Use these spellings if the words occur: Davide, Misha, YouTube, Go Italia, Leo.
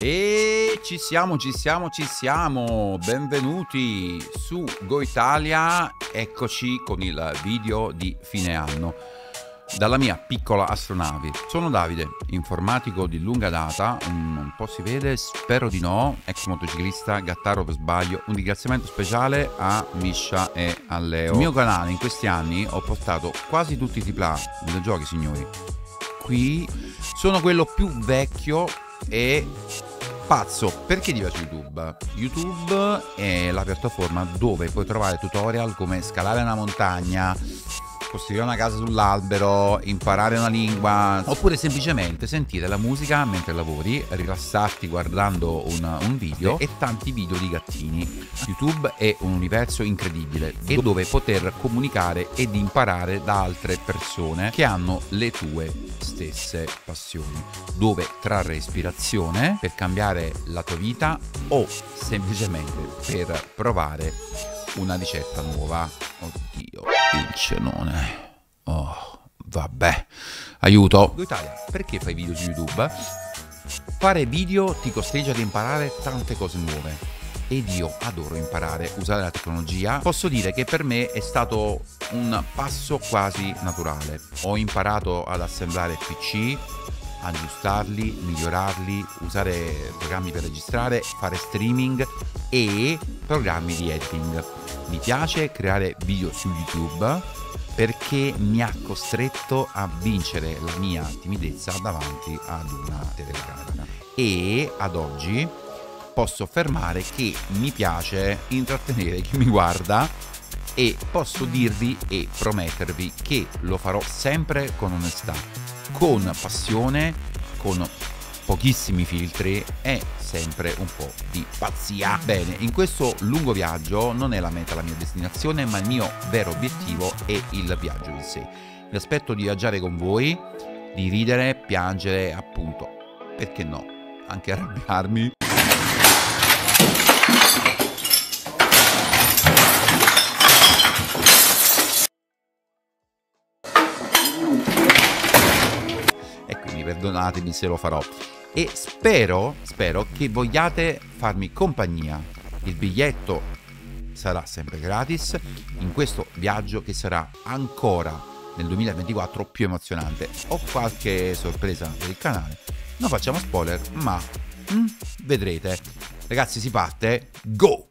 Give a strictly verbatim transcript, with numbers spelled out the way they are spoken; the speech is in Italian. E ci siamo, ci siamo, ci siamo, benvenuti su Go Italia, eccoci con il video di fine anno dalla mia piccola astronavi. Sono Davide, informatico di lunga data, un po' si vede, spero di no, ex motociclista, gattaro per sbaglio. Un ringraziamento speciale a Misha e a Leo. Sul mio canale in questi anni ho portato quasi tutti i tripla A, videogiochi signori. Qui sono quello più vecchio e pazzo perché ti piace YouTube. YouTube è la piattaforma dove puoi trovare tutorial come scalare una montagna, costruire una casa sull'albero, imparare una lingua, oppure semplicemente sentire la musica mentre lavori, rilassarti guardando un, un video e tanti video di gattini. YouTube è un universo incredibile e dove poter comunicare ed imparare da altre persone che hanno le tue stesse passioni, dove trarre ispirazione per cambiare la tua vita o semplicemente per provare una ricetta nuova. Oddio, il cenone. Oh, vabbè, aiuto. Go Italia, perché fai video su YouTube? Fare video ti costringe ad imparare tante cose nuove ed io adoro imparare, usare la tecnologia. Posso dire che per me è stato un passo quasi naturale. Ho imparato ad assemblare P C, aggiustarli, migliorarli, usare programmi per registrare, fare streaming e programmi di editing. Mi piace creare video su YouTube perché mi ha costretto a vincere la mia timidezza davanti ad una telecamera e ad oggi posso affermare che mi piace intrattenere chi mi guarda e posso dirvi e promettervi che lo farò sempre con onestà, con passione, con pochissimi filtri e sempre un po' di pazzia. Bene, in questo lungo viaggio non è la meta la mia destinazione, ma il mio vero obiettivo è il viaggio in sé. Mi aspetto di viaggiare con voi, di ridere, piangere, appunto, perché no, anche arrabbiarmi. E quindi perdonatemi se lo farò. E spero, spero che vogliate farmi compagnia. Il biglietto sarà sempre gratis in questo viaggio che sarà ancora nel duemilaventiquattro più emozionante. Ho qualche sorpresa per il canale, non facciamo spoiler, ma mm, vedrete. Ragazzi, si parte, go!